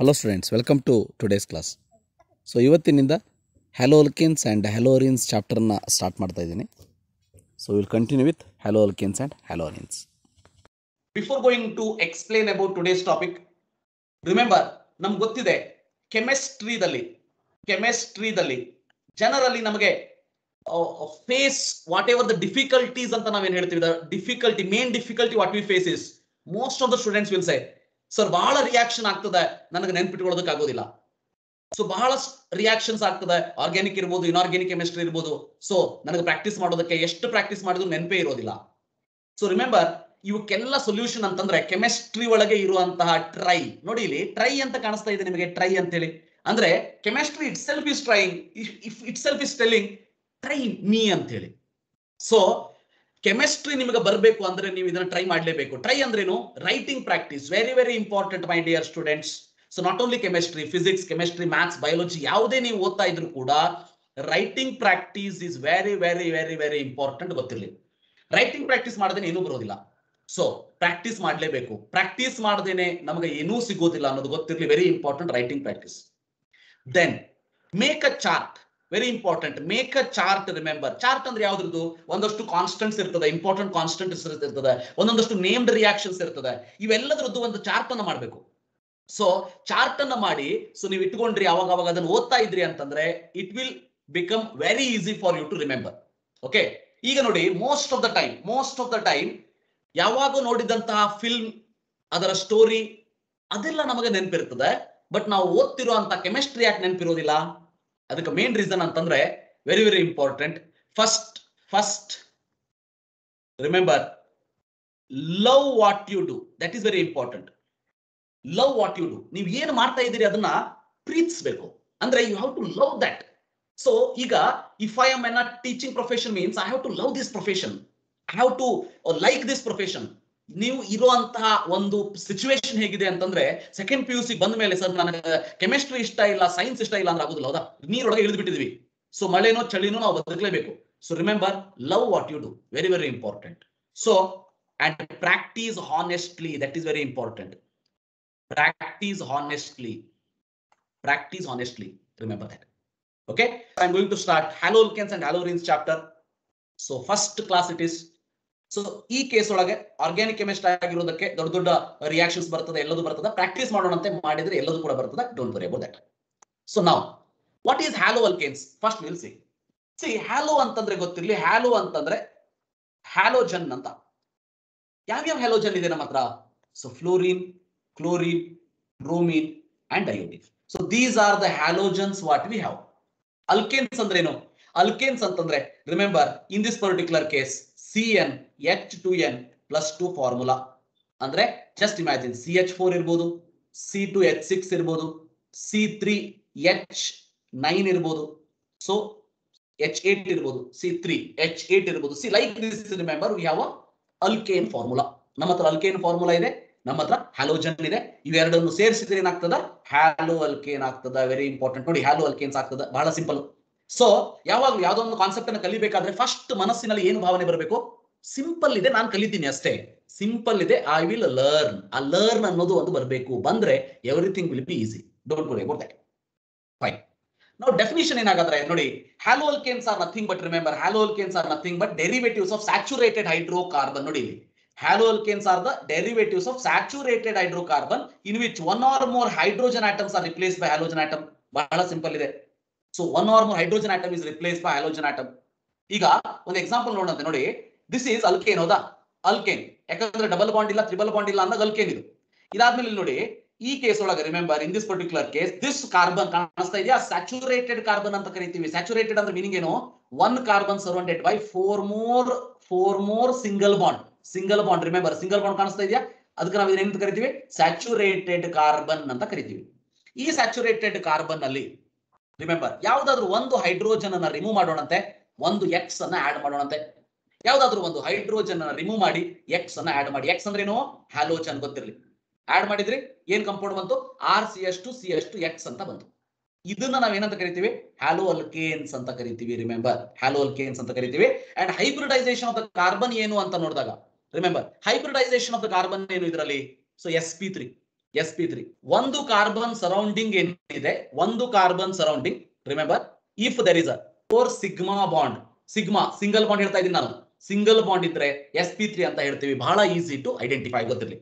Hello students, welcome to today's class. So ಇವತ್ತಿನಿಂದ haloalkanes and haloarenes chapter ಅನ್ನು start ಮಾಡ್ತಾ ಇದೀನಿ. So we will continue with haloalkanes and haloarenes. Before going to explain about today's topic, remember ನಮಗೆ ಗೊತ್ತಿದೆ chemistry ದಲ್ಲಿ generally ನಮಗೆ face whatever the difficulties ಅಂತ ನಾವು ಏನು ಹೇಳ್ತೀವಿ, the difficulty, main difficulty what we face is most of the students will say, sir ಬಹಳ reaction ಆಗ್ತದೆ, ನನಗೆ ನೆನಪಿಟ್ಕೊಳ್ಳೋದಕ್ಕೆ ಆಗೋದಿಲ್ಲ. ಸೊ ಬಹಳಷ್ಟು ರಿಯಾಕ್ಷನ್ಸ್ ಆಗ್ತದೆ, ಆರ್ಗ್ಯಾನಿಕ್ ಇರ್ಬೋದು, ಇನ್ಆರ್ಗ್ಯಾನಿಕ್ ಕೆಮಿಸ್ಟ್ರಿ ಇರ್ಬೋದು. ಸೊ ನನಗೆ ಪ್ರಾಕ್ಟೀಸ್ ಮಾಡೋದಕ್ಕೆ ಎಷ್ಟು ಪ್ರಾಕ್ಟೀಸ್ ಮಾಡಿದ್ರು ನೆನಪೇ ಇರೋದಿಲ್ಲ. ಸೊ ರಿಮೆಂಬರ್, ಇವಕ್ಕೆಲ್ಲ ಸೊಲ್ಯೂಷನ್ ಅಂತಂದ್ರೆ ಕೆಮಿಸ್ಟ್ರಿ ಒಳಗೆ ಇರುವಂತಹ ಟ್ರೈ. ನೋಡಿ ಇಲ್ಲಿ ಟ್ರೈ ಅಂತ ಕಾಣಿಸ್ತಾ ಇದೆ ನಿಮಗೆ, ಟ್ರೈ ಅಂತೇಳಿ. ಅಂದ್ರೆ chemistry itself is trying, itself is telling try me ಅಂತೇಳಿ. ಸೊ ಕೆಮಿಸ್ಟ್ರಿ ನಿಮಗೆ ಬರಬೇಕು ಅಂದ್ರೆ ನೀವು ಇದನ್ನ ಟ್ರೈ ಮಾಡಲೇಬೇಕು. ಟ್ರೈ ಅಂದ್ರೇನು? Writing practice, very very important my dear students. So not only chemistry, physics, chemistry, maths, biology ಯಾವುದೇ ನೀವು ಓದ್ತಾ ಇದ್ರು ಕೂಡ writing practice is very very very very important. ಗೊತ್ತಿರಲಿ, ರೈಟಿಂಗ್ ಪ್ರಾಕ್ಟೀಸ್ ಮಾಡದೇನೆ ಏನೂ ಬರೋದಿಲ್ಲ. ಸೊ ಪ್ರಾಕ್ಟೀಸ್ ಮಾಡಲೇಬೇಕು, ಪ್ರಾಕ್ಟೀಸ್ ಮಾಡದೇನೆ ನಮಗೆ ಏನೂ ಸಿಗೋದಿಲ್ಲ ಅನ್ನೋದು ಗೊತ್ತಿರಲಿ. Very important writing practice. Then make a chart, very important. Make a chart. Remember, chart ಅಂದ್ರೆ ಯಾವ್ದು? ಒಂದಷ್ಟು ಕಾನ್ಸ್ಟೆಂಟ್ಸ್ ಇರ್ತದೆ, ಇಂಪಾರ್ಟೆಂಟ್ ಕಾನ್ಸ್ಟೆಂಟ್ಸ್ ಇರ್ತದೆ, ಒಂದೊಂದಷ್ಟು ನೇಮ್ಡ್ ರಿಯಾಕ್ಷನ್ಸ್ ಇರ್ತದೆ. ಇವೆಲ್ಲದರದ್ದು ಒಂದು ಚಾರ್ಟ್ ಅನ್ನ ಮಾಡಬೇಕು. ಸೊ ಚಾರ್ಟ್ ಅನ್ನ ಮಾಡಿ, ಸೊ ನೀವು ಇಟ್ಕೊಂಡ್ರಿ ಅವಾಗ ಅವಾಗ ಅದನ್ನ ಓದ್ತಾ ಇದ್ರಿ ಅಂತಂದ್ರೆ it will become very easy for you to remember. Okay, ಈಗ ನೋಡಿ, ಮೋಸ್ಟ್ ಆಫ್ ದ ಟೈಮ್ ಯಾವಾಗ ನೋಡಿದಂತಹ ಫಿಲ್ಮ್, ಅದರ ಸ್ಟೋರಿ ಅದೆಲ್ಲ ನಮಗೆ ನೆನಪಿರ್ತದೆ. ಬಟ್ ನಾವು ಓದ್ತಿರೋಂತ ಕೆಮಿಸ್ಟ್ರಿ ಯಾಕೆ ನೆನಪಿರೋದಿಲ್ಲ? ಅದಕ್ಕೆ ಮೇನ್ ರೀಸನ್ ಅಂತಂದ್ರೆ very very important. First remember, love what you do. That is very important. Love what you do, ನೀವು ಏನು ಮಾಡ್ತಾ ಇದ್ದೀರಿ ಅದನ್ನ ಪ್ರೀತಿಸಬೇಕು. ಅಂದ್ರೆ you have to love that. So ಈಗ if I am in a teaching profession means I have to love this profession, I have to like this profession. ನೀವು ಇರುವಂತಹ ಒಂದು ಸಿಚುವೇಶನ್ ಹೇಗಿದೆ ಅಂತಂದ್ರೆ, ಸೆಕೆಂಡ್ PUC ಬಂದ ಮೇಲೆ ಸರ್ ನನಗೆ ಕೆಮಿಸ್ಟ್ರಿ ಇಷ್ಟ ಇಲ್ಲ, ಸೈನ್ಸ್ ಇಷ್ಟ ಇಲ್ಲ ಅಂದ್ರೆ ಆಗೋದಿಲ್ಲ. ಹೌದಾ? ನೀರೊಳಗೆ ಇಳಿದು ಬಿಟ್ಟಿದ್ವಿ. ಸೊ ಮಳೆನೋ ಚಳಿನೋ ನಾವು ಬದುಕಲೇಬೇಕು. So remember, love what you do, very very important. So and practice honestly. That is very important. Practice honestly. Remember that. Okay, I am going to start haloalkanes and haloarenes chapter. So first class it is. So ಈ case ಒಳಗೆ organic chemistry ಆಗಿರೋದಕ್ಕೆ ದೊಡ್ಡ ದೊಡ್ಡ reactions ಬರ್ತದೆ, ಎಲ್ಲದೂ ಬರ್ತದೆ. Practice ಮಾಡೋಣಂತೆ, ಮಾಡಿದ್ರೆ ಎಲ್ಲದೂ ಕೂಡ ಬರ್ತದೆ. Don't worry about that. So now what is haloalkanes? First will see halo ಅಂತಂದ್ರೆ ಗೊತ್ತಿರಲಿ. ಹ್ಯಾಲೋ ಅಂತಂದ್ರೆ ಹ್ಯಾಲೋಜನ್ ಅಂತ. ಯಾವ್ಯಾವ ಹ್ಯಾಲೋಜನ್ ಇದೆ ನಮ್ಮ ಹತ್ರ? So fluorine, chlorine, bromine and iodine. So these are the halogens what we have. Alkanes ಅಂದ್ರೆ ಏನು? ಅಲ್ಕೇನ್ಸ್ ಅಂತಂದ್ರೆ remember, in this particular case CN H2N plus 2 formula. ಅಂದ್ರೆ ಜಸ್ಟ್ ಇಮ್ಯಾಜಿನ್ CH4 ಇರ್ಬೋದು, C2H6 ಇರ್ಬೋದು, C3H9 ಇರ್ಬೋದು, ಸೊ H8 ಇರ್ಬೋದು, C3H8 ಇರ್ಬೋದು. See like this remember we have a alkane formula. ನಮ್ಮ ಹತ್ರ ಅಲ್ಕೇನ್ ಫಾರ್ಮುಲಾ ಇದೆ, ನಮ್ಮ ಹತ್ರ ಹ್ಯಾಲೋಜನ್ ಇದೆ. ಇವೆರಡನ್ನು ಸೇರಿಸಿದ್ರೆ ಏನಾಗ್ತದ? ಹ್ಯಾಲೋ ಅಲ್ಕೇನ್ ಆಗ್ತದ. Very important. ನೋಡಿ, ಹ್ಯಾಲೋ ಅಲ್ಕೇನ್ಸ್ ಆಗ್ತದ. ಬಹಳ ಸಿಂಪಲ್. ಸೊ ಯಾವಾಗಲೂ ಯಾವುದೋ ಒಂದು ಕಾನ್ಸೆಪ್ಟ್ ಅನ್ನು ಕಲಿಬೇಕಾದ್ರೆ ಫಸ್ಟ್ ಮನಸ್ಸಿನಲ್ಲಿ ಏನು ಭಾವನೆ ಬರಬೇಕು? ಸಿಂಪಲ್ ಇದೆ, ನಾನು ಕಲಿತೀನಿ ಅಷ್ಟೇ, ಸಿಂಪಲ್ ಇದೆ, ಐ ವಿಲ್ ಲರ್ನ್. ಆ ಲರ್ನ್ ಅನ್ನೋದು ಒಂದು ಬರಬೇಕು. ಬಂದ್ರೆ everything will be easy. Don't worry about that. Fine. ನಾವು ಡೆಫಿನಿಷನ್ ಏನಾಗತ್ತೆ ನೋಡಿ, haloalkanes are nothing but, remember, haloalkanes are nothing but derivatives of saturated hydrocarbon. ನೋಡಿ, haloalkanes are the derivatives of saturated hydrocarbon in which one or more hydrogen atoms are replace by halogen atom. ಬಹಳ simple ಇದೆ. So one or more hydrogen atom is replace by halogen atom. ಈಗ ಒಂದು example ನೋಡೋಣ. ನೋಡಿ, this is alkane. ಹೌದಾ? Alkane ಯಾಕಂದ್ರೆ double bond ಇಲ್ಲ, triple bond ಇಲ್ಲ ಅಂದಾಗ ಅಲ್ಕೇನ್ ಇದು. ಇದಾದ್ಮೇಲೆ ನೋಡಿ, ಈ ಕೇಸ್ ಒಳಗೆ remember, in this particular case this carbon ಕಾಣಿಸ್ತಾ ಇದೆಯಾ? ಸ್ಯಾಚುರೇಟೆಡ್ ಕಾರ್ಬನ್ ಅಂತ ಕರಿತೀವಿ. ಸ್ಯಾಚುರೇಟೆಡ್ ಅಂದ್ರೆ ಮೀನಿಂಗ್ ಏನು? One carbon surrounded by four more single bond. Remember, single bond ಕಾಣಿಸ್ತಾ ಇದೆಯಾ? ಅದಕ್ಕೆ ನಾವು ಏನಂತ ಕರಿತೀವಿ? ಸ್ಯಾಚುರೇಟೆಡ್ ಕಾರ್ಬನ್ ಅಂತ ಕರಿತೀವಿ. ಈ ಸ್ಯಾಚುರೇಟೆಡ್ ಕಾರ್ಬನ್ ಅಲ್ಲಿ ರಿಮೆಂಬರ್ ಯಾವ್ದಾದ್ರು ಒಂದು ಹೈಡ್ರೋಜನ್ ಅನ್ನ ರಿಮೂವ್ ಮಾಡೋಣಂತೆ, ಒಂದು ಎಕ್ಸ್ ಅನ್ನ ಆಡ್ ಮಾಡೋಣಂತೆ. ಯಾವ್ದಾದ್ರು ಒಂದು ಹೈಡ್ರೋಜನ್ ಅನ್ನ ರಿಮೂವ್ ಮಾಡಿ ಎಕ್ಸ್ ಅನ್ನ ಆಡ್ ಮಾಡಿ. ಎಕ್ಸ್ ಅಂದ್ರೆ ಏನು? ಹ್ಯಾಲೋಜನ್. ಗೊತ್ತಿರಲಿ. ಆಡ್ ಮಾಡಿದ್ರೆ ಏನ್ ಕಂಪೌಂಡ್ ಬಂತು? RCH2CH2 ಎಕ್ಸ್ ಅಂತ ಬಂತು. ಇದನ್ನ ನಾವ್ ಏನಂತ ಕರಿತೀವಿ? ಹ್ಯಾಲೋಆಲ್ಕೇನ್ಸ್ ಅಂತ ಕರಿತೀವಿ. ರಿಮೆಂಬರ್, ಹ್ಯಾಲೋಆಲ್ಕೇನ್ಸ್ ಅಂತ ಕರಿತೀವಿ. And hybridisation of the carbon ಏನು ಅಂತ ನೋಡಿದಾಗ remember, hybridisation of the carbon ಏನು ಇದರಲ್ಲಿ? So SP3. sp3. One carbon surrounding in there, one carbon surrounding. Remember, if there is a 4 sigma bond, sigma single bond here, single bond itre sp3 anta heltevi, bhala easy to identify gothirli,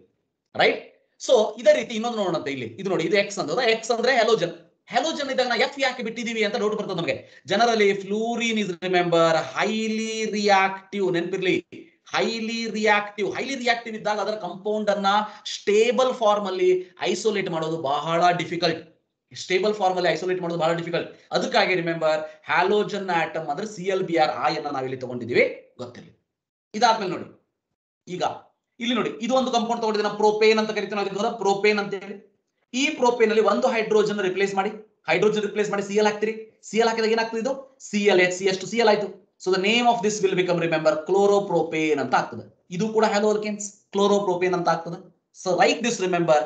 right? So either it inno nodona illi, idu nodi, idu x andre halogen. Halogen idagna F yaake bittiddivi anta doubt bartade namage. Generally fluorine is, remember, highly reactive, nenpirli, highly reactive iddaga adara compound anna stable form alli isolate madodu bahala difficult. Stable form alli isolate madodu bahala difficult. Adukkaage remember halogen atom andre ClBr(I) anna navilli tagondiddivi gottilli. Idaadmele nodi, iga illi nodi, idu ondu compound tagondidina propane anta karitina, adikora propane anta heli. E propane alli ondu hydrogen replace ಮಾಡಿ, hydrogen replace ಮಾಡಿ Cl ಹಾಕ್ತಿರಿ. Cl ಹಾಕಿದಾಗ ಏನಾಗ್ತದೆ, ಇದು ClHCH to Cl ಆಯ್ತು. So the name of this will become, remember, chloropropane anta ಆಗ್ತದೆ. ಇದು ಕೂಡ haloalkanes, chloropropane anta ಆಗ್ತದೆ. So like this, remember,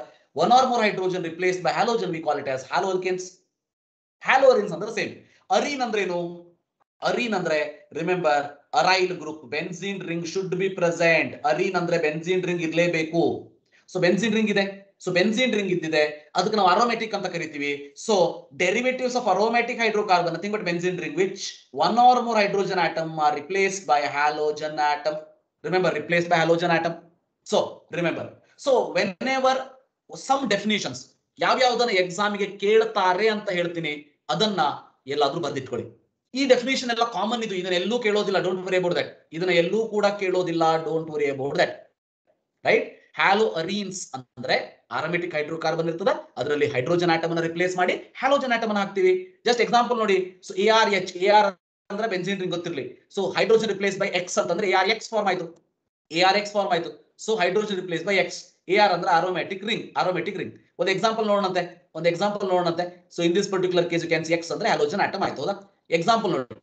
one or more hydrogen replaced by halogen, we call it as haloalkanes. Haloarenes ಅಂದ್ರೆ same. Arene ಅಂದ್ರೆ ಏನು? Arene ಅಂದ್ರೆ, remember, aryl group, benzene ring should be present. Arene ಅಂದ್ರೆ benzene ring ಇರಲೇಬೇಕು. So benzene ring ಇದೆ. So benzene ring iddide, adukku navu aromatic anta karitivi. So derivatives of aromatic hydrocarbon, nothing but benzene ring, which one or more hydrogen atom are replaced by halogen atom. Remember, replaced by halogen atom. So remember, so whenever some definitions yav yavadana exam ge keltare anta heltini, adanna elladru barditkoli. Ee definition ella common, idu idanna ellu kelodilla, don't worry about that. Idanna ellu kuda kelodilla, don't worry about that, right? Haloarenes andre aromatic hydrocarbon irtada, adralli hydrogen atom anna replace ಮಾಡಿ halogen atom anna ಹಾಕ್ತಿವಿ. Just example ನೋಡಿ, so ARH ಅಂದ್ರೆ benzene ring ಗೊತ್ತಿರಲಿ. So hydrogen replaced by X ಅಂತಂದ್ರೆ ARX form ಆಯ್ತು, ARX form ಆಯ್ತು. So hydrogen replaced by X, AR ಅಂದ್ರೆ aromatic ring, aromatic ring. ಒಂದು example ನೋಡೋಣಂತೆ, so in this particular case you can see X ಅಂದ್ರೆ halogen atom ಆಯ್ತು, ಹೌದಾ? Example ನೋಡಿ,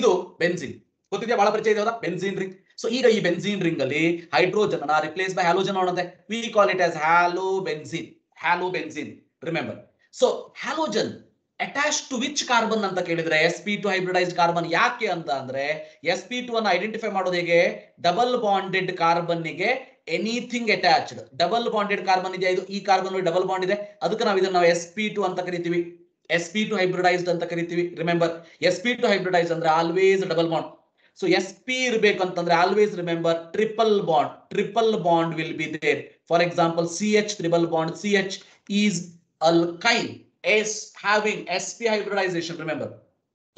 ಇದು benzene ಗೊತ್ತಿದೆಯಾ, ಬಹಳ ಪರಿಚಯ ಇದೆ, ಹೌದಾ? benzene ring. So here ಈ benzene ring ಅಲ್ಲಿ hydrogen ಅನ್ನು replace by halogen ಮಾಡೋಣ, we call it as halobenzene, halobenzene, remember. So halogen attached to which carbon ಅಂತ ಕೇಳಿದ್ರೆ, sp2 hybridized carbon. ಯಾಕೆ ಅಂತ ಅಂದ್ರೆ sp2 ಅನ್ನು ಐಡೆಂಟಿಫೈ ಮಾಡೋದು ಹೇಗೆ, ಡಬಲ್ ಬಾಂಡೆಡ್ ಕಾರ್ಬನ್ ಗೆ anything attached, double bonded carbon ಇದೆ, ಇದು ಈ ಕಾರ್ಬನ್ ಅಲ್ಲಿ ಡಬಲ್ ಬಾಂಡ್ ಇದೆ, ಅದಕ್ಕೆ ನಾವು ಇದನ್ನ sp2 ಅಂತ ಕರೀತೀವಿ, sp2 hybridized ಅಂತ ಕರೀತೀವಿ. ರಿಮೆಂಬರ್, sp2 hybridized ಅಂದ್ರೆ always double bond. So sp irbeku antandre always, remember, triple bond, triple bond will be there. For example, ch triple bond, ch is alkyne, s having sp hybridization, remember,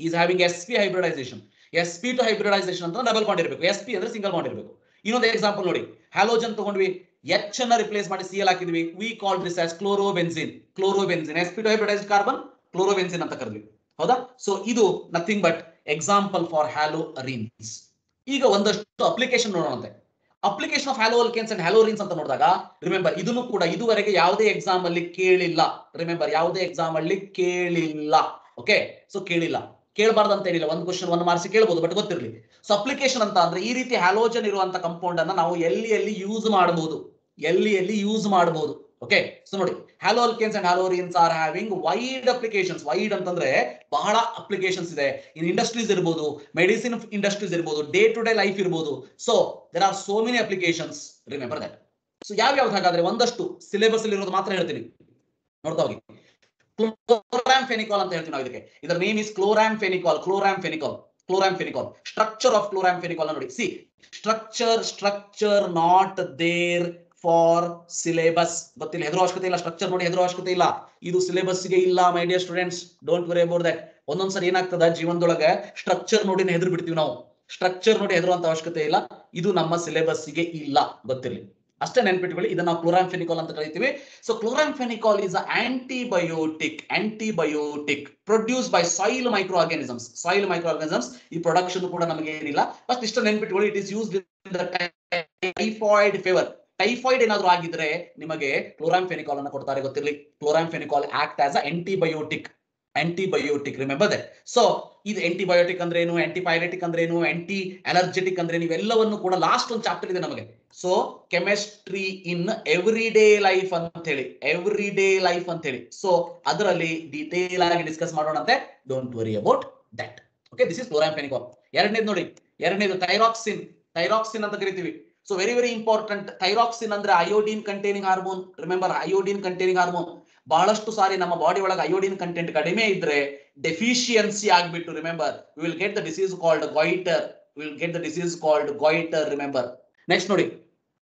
is having sp hybridization. sp2 hybridization antandre double bond irbeku, sp andre single bond irbeku. Innondu example nodi, halogen tagondvi, h anna replace ಮಾಡಿ cl ಹಾಕಿದ್ವಿ, we call this as chlorobenzene, chlorobenzene. sp2 hybridized carbon chlorobenzene anta karidvi, ಹೌದಾ? So ಇದು nothing but example for haloarenes. ಈಗ ಒಂದಷ್ಟು application ನೋಡೋಣಂತೆ, application of haloalkanes and haloarenes ಅಂತ ನೋಡಿದಾಗ, remember, ಇದನ್ನು ಕೂಡ ಇದುವರೆಗೆ ಯಾವುದೇ ಎಕ್ಸಾಮ್ ಅಲ್ಲಿ ಕೇಳಿಲ್ಲ. ರಿಮೆಂಬರ್, ಯಾವುದೇ ಎಕ್ಸಾಮ್ ಅಲ್ಲಿ ಕೇಳಿಲ್ಲ. ಓಕೆ, ಸೊ ಕೇಳಿಲ್ಲ, ಕೇಳಬಾರ್ದು ಅಂತ ಏನಿಲ್ಲ, ಒಂದು ಕ್ವಶನ್ 1 ಮಾರ್ಕ್ಸ್ ಕೇಳಬಹುದು, ಬಟ್ ಗೊತ್ತಿರಲಿ. ಸೊ ಅಪ್ಲಿಕೇಶನ್ ಅಂತ ಅಂದ್ರೆ ಈ ರೀತಿ ಹ್ಯಾಲೋಜನ್ ಇರುವಂತ ಕಂಪೌಂಡ್ ಅನ್ನ ನಾವು ಎಲ್ಲಿ ಯೂಸ್ ಮಾಡಬಹುದು, ಯೂಸ್ ಮಾಡಬಹುದು. ಓಕೆ, ಸೊ ನೋಡಿ, haloalkanes and haloarenes are having wide applications. Wide ಅಂತಂದ್ರೆ ಬಹಳ ಅಪ್ಲಿಕೇಶನ್ಸ್ ಇದೆ. ಇನ್ ಇಂಡಸ್ಟ್ರೀಸ್ ಇರಬಹುದು, ಮೆಡಿಸಿನ್ ಇಂಡಸ್ಟ್ರೀಸ್ ಇರಬಹುದು, ಡೇ ಟು ಡೇ ಲೈಫ್ ಇರಬಹುದು. So there are so many applications, remember that. So ಯಾವ್ಯಾವ್ದು ಹಾಗಾದ್ರೆ, ಒಂದಷ್ಟು ಸಿಲೆಬಸ್ ಅಲ್ಲಿ ಇರೋದು ಮಾತ್ರ ಹೇಳ್ತೀನಿ, ನೋಡ್ತಾ ಹೋಗಿ. ಕ್ಲೋರಾಂಫೆನಿಕಾಲ್ ಅಂತ ಹೇಳ್ತೀವಿ ನಾವು ಇದಕ್ಕೆ, ಇದರ name is chloramphenicol, chloramphenicol. Structure of chloramphenicol ನೋಡಿ, see structure, not there for syllabus. ಗೊತ್ತಿಲ್ಲ, ಹೆದರೋ ಅವಶ್ಯಕತೆ ಇಲ್ಲ, ಸ್ಟ್ರಕ್ಚರ್ ನೋಡಿ ಹೆದರೋ ಅವಶ್ಯಕತೆ ಇಲ್ಲ, ಇದು ಸಿಲೆಬಸ್ಗೆ ಇಲ್ಲ. My dear students, don't worry about that. ಒಂದೊಂದ್ಸರಿ ಏನಾಗ್ತದ ಜೀವನದೊಳಗೆ, ಸ್ಟ್ರಕ್ಚರ್ ನೋಡಿ ಹೆದರು ಬಿಡ್ತೀವಿ ನಾವು, ಸ್ಟ್ರಕ್ಚರ್ ನೋಡಿ ಹೆದರುವಂತ ಅವಶ್ಯಕತೆ ಇಲ್ಲ, ಇದು ನಮ್ಮ ಸಿಲೆಬಸ್ಗೆ ಇಲ್ಲ, ಗೊತ್ತಿರಲಿ, ಅಷ್ಟೇ ನೆನ್ಪಿಟ್ಕೊಳ್ಳಿ. ಇದನ್ನ ಕ್ಲೋರಾಂಫೆನಿಕಾಲ್ ಅಂತ ಕರೀತೀವಿ. So chloramphenicol is antibiotic, produce by soil micro organisms, ಈ ಪ್ರೊಡಕ್ಷನ್ ಕೂಡ ನಮಗೆ ಏನಿಲ್ಲ, ಫಸ್ಟ್ ಇಷ್ಟ ನೆನ್ಪಿಟ್ಕೊಳ್ಳಿ. It is used in the typhoid fever. Typhoid ಏನಾದ್ರು ಆಗಿದ್ರೆ ನಿಮಗೆ ಕ್ಲೋರಾಂಫೆನಿಕಾಲ್ ಅನ್ನು ಕೊಡ್ತಾರೆ, ಗೊತ್ತಿರಲಿ. Chloramphenicol act as antibiotic, remember that. So ಇದು ಆಂಟಿಬಯೋಟಿಕ್ ಅಂದ್ರೆ ಏನು, ಆಂಟಿಪೈರೆಟಿಕ್ ಅಂದ್ರೆ ಏನು, ಆಂಟಿ ಅಲರ್ಜೆಟಿಕ್ ಅಂದ್ರೆ ಏನು, ಇವೆಲ್ಲವನ್ನು ಕೂಡ ಲಾಸ್ಟ್ ಒಂದು ಚಾಪ್ಟರ್ ಇದೆ ನಮಗೆ. So chemistry in every day life ಅಂತ ಹೇಳಿ, ಸೊ ಅದರಲ್ಲಿ ಡೀಟೇಲ್ ಆಗಿ ಡಿಸ್ಕಸ್ ಮಾಡೋಣಂತೆ, don't worry about that. Okay, this is chloramphenicol. ಎರಡನೇದು ನೋಡಿ, ಥೈರಾಕ್ಸಿನ್, ಅಂತ ಕರಿತೀವಿ. So very, very important. Thyroxin andre iodine containing hormone. Remember, iodine containing hormone. Bahalashtu sari nama body olaga iodine content kadime idre deficiency agbittu. Remember, we will get the disease called goiter. Remember. Next nodi.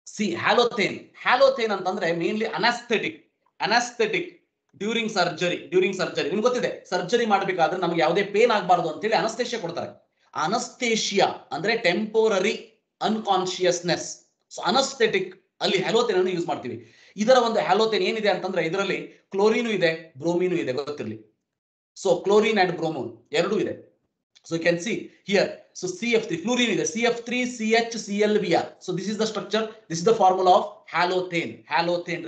See, halothane. Halothane antandre mainly anesthetic. During surgery. Nimge gottide, surgery madbekadre namage yavade pain agbaradu anteli anesthesia kodtare. Anesthesia andre temporary unconsciousness. So anesthetic alli halothane annu use martivi. ಇದರ ಒಂದು ಹ್ಯಾಲೋಥೇನ್ ಏನಿದೆ ಅಂತಂದ್ರೆ ಇದರಲ್ಲಿ chlorine ಇದೆ, ಬ್ರೋಮಿನು ಇದೆ, ಗೊತ್ತಿರಲಿ. So chlorine and bromine ಎರಡು ಇದೆ. So you can see here. So CF3 fluorine ಇದೆ, CF3CHClBr. So this is the structure, this is the formula of halothane.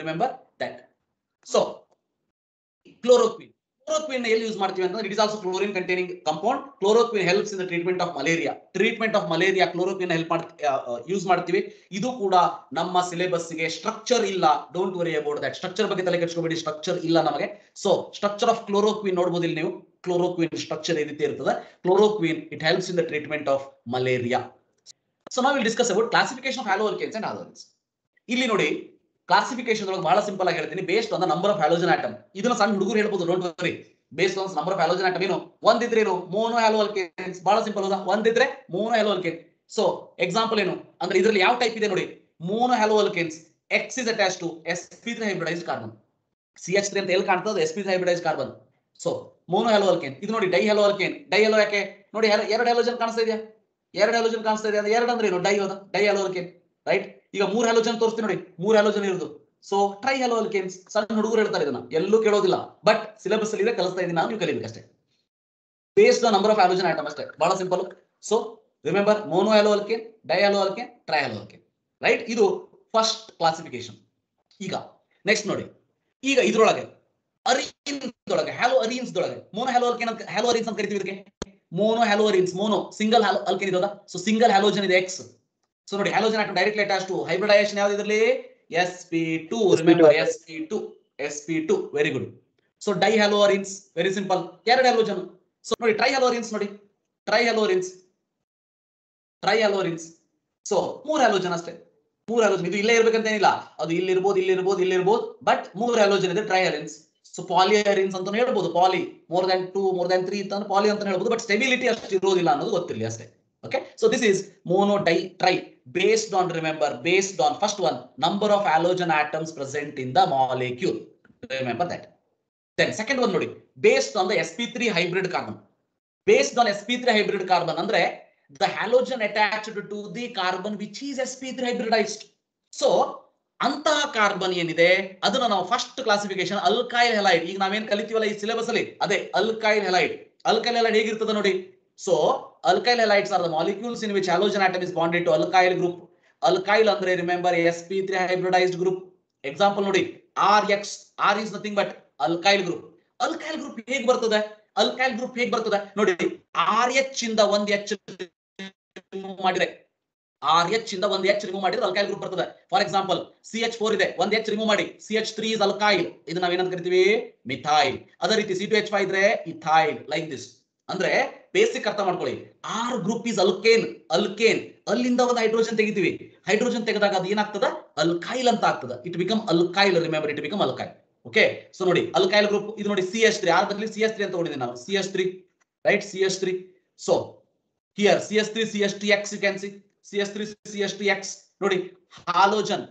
Remember that. So chloroquine, ಎಲ್ಲಿ ಯೂಸ್ ಮಾಡ್ತೀವಿ ಅಂತಂದ್ರೆ it is also chlorine containing compound. Chloroquine helps in the treatment of malaria. Chloroquine use ಮಾಡ್ತೀವಿ. ಇದು ಕೂಡ ನಮ್ಮ ಸಿಲೆಬಸ್ಗೆ structure ಇಲ್ಲ. Don't worry about that. Structure ಬಗ್ಗೆ ತಲೆ ಕೆಡಿಸ್ಕೋಬೇಡಿ, ಸ್ಟ್ರಕ್ಚರ್ ಇಲ್ಲ ನಮಗೆ. ಸೊ ಸ್ಟ್ರಕ್ಚರ್ ಆಫ್ ಕ್ಲೋರೋಕ್ವಿನ್ ನೋಡಬಹುದು ಇಲ್ಲಿ ನೀವು. ಕ್ಲೋರೋಕ್ವಿನ್ ಸ್ಟ್ರಕ್ಚರ್ ಈ ರೀತಿ ಇರ್ತದೆ. Chloroquine it helps in the treatment of malaria. So ನಾವು will discuss about classification of haloalkanes and haloarenes. ಇಲ್ಲಿ ನೋಡಿ, ಕ್ಲಾಸಿಫಿಕೇಶನ್ ಒಳಗೆ ಬಹಳ ಸಿಂಪಲ್ ಆಗಿ ಹೇಳ್ತೀನಿ. Based on the number of halogen atom. ಇದನ್ನ ಸಣ್ಣ ಹುಡುಗರು ಹೇಳ್ಬೋದು, don't worry. Based on number of halogen atom ಏನು ಒಂದಿದ್ರೆ ಏನು ಮೋನೋ ಹ್ಯಾಲೋಆಲ್ಕೇನ್ಸ್. ಬಹಳ ಸಿಂಪಲ್ ಅದ, ಒಂದಿದ್ರೆ ಮೋನೋ ಹ್ಯಾಲೋಆಲ್ಕೇನ್. ಸೊ ಎಕ್ಸಾಂಪಲ್ ಏನು ಅಂದ್ರೆ ಇದರಲ್ಲಿ ಯಾವ ಟೈಪ್ ಇದೆ ನೋಡಿ. Mono haloalkanes X is attach to sp3 hybridised carbon. CH3 ಅಂತ ಎಲ್ಲಿ ಕಾಣ್ತದೆ, sp3 hybridised carbon. So mono haloalkane. ಇದು ನೋಡಿ ಡೈ ಹ್ಯಾಲೋಆಲ್ಕೇನ್. ಡೈ ಹ್ಯಾಲೋ ಯಾಕೆ ನೋಡಿ, ಎರಡು ಹ್ಯಾಲೋಜನ್ ಕಾಣಿಸ್ತಾ ಇದೆಯಾ, ಅಂದ್ರೆ ಎರಡು ಅಂದ್ರೆ ಏನು ಡೈ ಹೋದ, ಡೈ ಹ್ಯಾಲೋಆಲ್ಕೇನ್ ರೈಟ್. ಈಗ ಮೂರು ಹ್ಯಾಲೋಜನ್ ತೋರಿಸ್ತೀನಿ ನೋಡಿ, ಮೂರು ಹ್ಯಾಲೋಜನ್ ಇರೋದು. So tri haloalkanes. ಸಣ್ಣ ಹುಡುಗರು ಹೇಳ್ತಾರೆ, ಇದನ್ನ ಎಲ್ಲೂ ಕೇಳೋದಿಲ್ಲ, ಬಟ್ ಸಿಲೆಬಸ್ ಅಲ್ಲಿ ಕಲಿಸ್ತಾ ಇದೀನಿ ನಾನು, ನೀವು ಕಲಿಬೇಕು ಅಷ್ಟೇ. Based on number of halogen atom ಅಷ್ಟೇ, ಬಹಳ simple. So remember, mono haloalkane, di haloalkane, tri haloalkane right. ಇದು ಫಸ್ಟ್ ಕ್ಲಾಸಿಫಿಕೇಶನ್. ಈಗ ನೆಕ್ಸ್ಟ್ ನೋಡಿ, ಈಗ ಇದ್ರೊಳಗೆ ಅರೀನ್ಸ್ ಒಳಗೆ, ಹ್ಯಾಲೋ ಅರೀನ್ಸ್ ಒಳಗೆ ಮೋನೋ ಹ್ಯಾಲೋಆಲ್ಕೇನ್ ಅಂತ ಹ್ಯಾಲೋಅರೀನ್ಸ್ ಅಂತ ಕರಿತೀವಿ ಇದಕ್ಕೆ. Monohaloarenes, mono single haloalkane ಇರೋದ. ಸೊ ಸಿಂಗಲ್ ಹ್ಯಾಲೋಜನ್ ಇದೆ ಎಕ್ಸ್. ಸೊ ನೋಡಿ halogen atom directly attach to hybridisation ಯಾವ್ದು ಇದರಲ್ಲಿ sp2. Remember sp2. Very good. So dye ಹ್ಯಾಲೋಆರಿನ್ಸ್ very simple, ಎರಡು ಹ್ಯಾಲೋಜನ್. ಸೊ ನೋಡಿ ಟ್ರೈ ಹ್ಯಾಲೋಆರಿನ್ಸ್ ನೋಡಿ, ಟ್ರೈ ಹ್ಯಾಲೋಆರಿನ್ಸ್. ಸೊ ಮೂರು ಹ್ಯಾಲೋಜನ್ ಅಷ್ಟೇ, ಮೂರು ಹ್ಯಾಲೋಜನ್. ಇದು ಇಲ್ಲೇ ಇರ್ಬೇಕಂತ ಏನಿಲ್ಲ, ಅದು ಇಲ್ಲಿರ್ಬೋದು, ಇಲ್ಲಿರ್ಬೋದು, ಬಟ್ ಮೂರು ಹ್ಯಾಲೋಜನ್ ಇದೆ trihaloarenes. So polyhaloarenes ಅಂತ ಹೇಳ್ಬೋದು, poly more than 2 more than 3 ಅಂತ ಪಾಲಿ ಅಂತ ಹೇಳ್ಬೋದು, ಬಟ್ ಸ್ಟೆಬಿಲಿಟಿ ಅಷ್ಟು ಇರೋದಿಲ್ಲ ಅನ್ನೋದು ಗೊತ್ತಿರಲಿ ಅಷ್ಟೇ. Okay, so this is mono, di, tri, based on, remember, based on first one number of halogen atoms present in the molecule. Remember that. Then second one nodi, based on the sp3 hybrid carbon. Based on sp3 hybrid carbon andre the halogen attached to the carbon which is sp3 hybridized. So anta carbon yenide adana now first classification alkyl halide. Iga navu en kalitivala ee syllabus alli ade alkyl halide. Alkyl halide hege irutade nodi. So alkyl halides are the molecules in which halogen atom is bonded to alkyl group. Alkyl andre remember sp3 hybridized group. Example nodi, rx. r is nothing but alkyl group. alkyl group hege bartade nodi, rh inda one h remove madidre, alkyl group bartade. For example, ch4 ide, one h remove madi, ch3 is alkyl. idu navu enant karitive methyl. Adha riti c2h5 idre ethyl, like this. ಅಂದ್ರೆ basic ಅರ್ಥ ಮಾಡ್ಕೊಳ್ಳಿ. R group is alkane. ಅಲ್ಲಿಂದ ಒಂದು hydrogen ತೆಗಿತೀವಿ, hydrogen ತೆಗೆದಾಗ ಅದು ಏನಾಗ್ತದ, alkyl ಅಂತ ಆಗ್ತದೆ. It become alkyl. Remember, it become alkyl. Okay, so ನೋಡಿ ಅಲ್ಕೈಲ್ ಗ್ರೂಪ್. ಇದು ನೋಡಿ CH3, ಆರ್ದಲ್ಲಿ CH3 ಅಂತ ನೋಡಿದ್ವಿ ನಾವು, CH3 right, CH3. So here CH3CH3X, you can see CH3CH3X. ನೋಡಿ halogen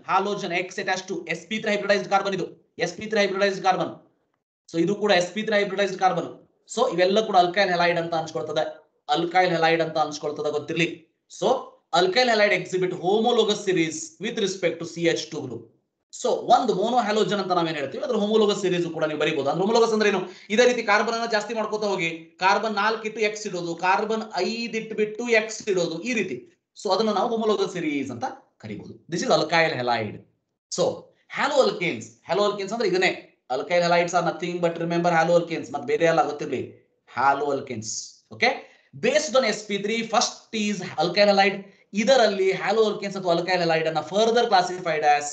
X attach to sp3 hybridised carbon. ಇದು sp3 ಹೈಬ್ರಿಡೈಸ್ಡ್ ಕಾರ್ಬನ್. ಸೊ ಇದು ಕೂಡ sp3 ಹೈಬ್ರಿಡೈಸ್ಡ್ ಕಾರ್ಬನ್. ಸೊ ಇವೆಲ್ಲ ಕೂಡ ಅಲ್ಕೈಲ್ ಹೆಲೈಡ್ ಅಂತ ಅನ್ಸ್ಕೊಳ್ತದೆ, ಗೊತ್ತಿರ್ಲಿ. So alkyl halide exhibit homologous series with respect to CH2 group. So ಒಂದು ಮೋನೋ ಹ್ಯಾಲೋಜನ್ ಅಂತ ನಾವೇನ್ ಹೇಳ್ತೀವಿ, ಅದ್ರ ಹೋಮೋಲೋಗಸ್ ಸೀರೀಸ್ ಕೂಡ ನೀವು ಬರೀಬಹುದು. ಅಂದ್ರೆ ಹೋಮೋಲೋಗಸ್ ಅಂದ್ರೆ ಏನು, ಇದೇ ರೀತಿ ಕಾರ್ಬನ್ ಅನ್ನ ಜಾಸ್ತಿ ಮಾಡ್ಕೋತಾ ಹೋಗಿ, ಕಾರ್ಬನ್ 4 ಇಟ್ಟು X ಇಡೋದು, ಕಾರ್ಬನ್ 5 ಇಟ್ಬಿಟ್ಟು X ಇಡೋದು, ಈ ರೀತಿ. ಸೊ ಅದನ್ನ ನಾವು ಹೋಮೋಲೋಗಸ್ ಸೀರೀಸ್ ಅಂತ ಕರಿಬಹುದು. This is alkyl halide. So haloalkanes, ಅಂದ್ರೆ ಇದನ್ನೇ. Alkyl halides are nothing but remember haloalkanes, but ಬೇರೆ ಎಲ್ಲ ಗೊತ್ತಿರಲಿ, haloalkanes. Okay, based on sp3 first is alkyl halide. ಇದರಲ್ಲಿ haloalkanes ಅಥವಾ alkyl halide ಅನ್ನು further classified as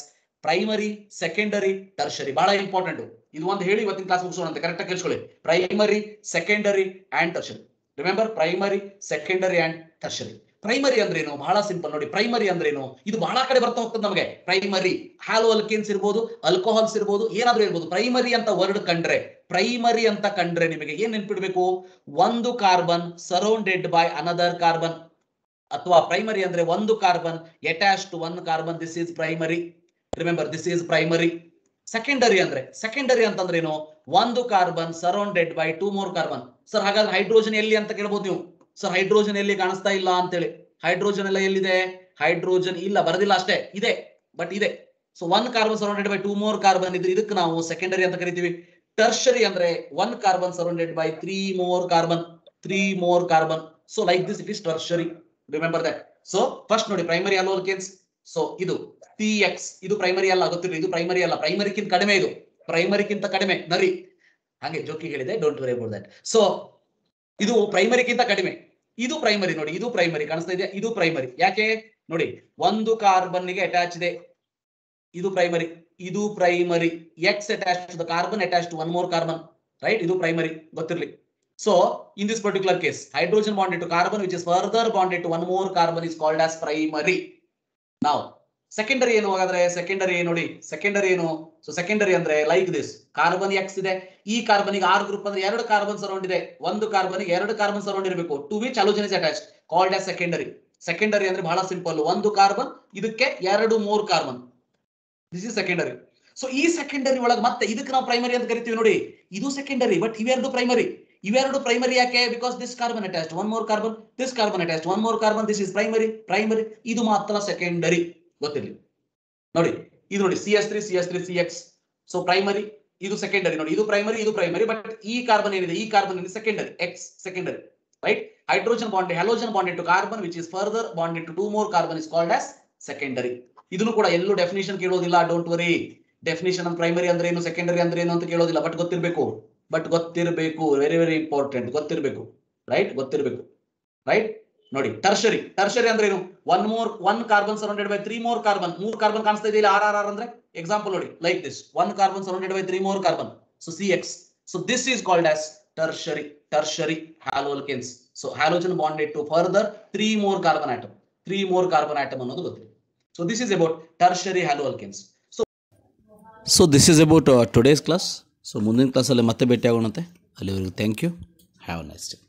primary, secondary, tertiary. ಬಹಳ important ಇದು. ಒಂದು ಹೇಳಿ ಇವತ್ತಿನ ಕ್ಲಾಸ್ ಮುಗಿಸೋಣ ಅಂತ ಕರೆಕ್ಟ್ ಆಗಿ ಕೇಳಿಸ್ಕೊಳ್ಳಿ. primary, secondary and tertiary. remember primary, secondary and tertiary. Primary andreno, bhala simple nodi. Primary andreno. Idu bhala kade barta hogtade namage. Primary haloalkenes irbodu, alcohols irbodu, yenadru irbodu. Primary anta word kandre, primary anta kandre nimage yen nenpidabeku? Ondu carbon surrounded by another carbon. Athwa primary andre ondu carbon attached to one carbon. This is primary. Remember, this is primary. Secondary andre, secondary antandreno? Ondu carbon surrounded by two more carbon. Sir, haga hydrogen elli anta kelabodu neevu. So hydrogen elli kanasta illa antele. Hydrogen ella ellide? Hydrogen illa baradilla ashte. Ide, but ide. So one carbon surrounded by two more carbon. Idukku naavu secondary anta karitivi. Tertiary andre one carbon surrounded by three more carbon. Three more carbon. So like this it is tertiary. Remember that. So first nodi primary haloalkanes. So idu Tx idu primary alla gottilla, idu primary alla, primary kin kadime idu. Primary kinta kadime nari. Hange joki helide, don't worry about that. So idu primary kinta kadime. Idu primary nodi, idu primary kanasta ide, idu primary yake nodi, ondu carbon nige attached ide, idu primary, idu primary, x attached to the carbon attached to one more carbon, right? Idu primary gottirli. So in this particular case, hydrogen bonded to carbon which is further bonded to one more carbon is called as primary. Now secondary eno hagadre, secondary nodi, secondary eno? So secondary andre like this, carbon x ide, ee carbon ige r group andre eradu carbon surround ide, ondu carbon ige eradu carbon surround irbeku, to which halogen is attached, called as secondary. Secondary andre bahala simple, ondu carbon idukke eradu more carbon, this is secondary. So ee secondary olaga matte idukku na primary anta karitivvi nodi, idu secondary but iverdu primary. Iverdu primary yake? Because this carbon attached one more carbon, this carbon attached one more carbon, this is primary. Primary idu matra secondary. Gottilli nodi, idu nodi cs3 cs3 cx. So primary idu, secondary nodi, idu primary, idu primary, but ee carbon enide, ee carbon is secondary, x secondary, right? Hydrogen bonded, halogen bonded to carbon which is further bonded to two more carbon is called as secondary. Idunu kuda ellu definition kelodilla, don't worry. Definition on primary andre enu, secondary andre enu anta kelodilla, but gottirbeku, but gottirbeku, very very important, gottirbeku, right? Gottirbeku, right? Nodi tertiary, tertiary andre enu, one more, one carbon surrounded by three more carbon. More carbon kansta idella, r r r andre. Example nodi, like this, one carbon surrounded by three more carbon, so cx. So this is called as tertiary, tertiary haloalkanes. So halogen bonded to further three more carbon atom, three more carbon atom annodu gottilli. So this is about tertiary haloalkanes. So this is about today's class. So mundin class alle matte beti agonante. Allivarigu thank you, have a nice day.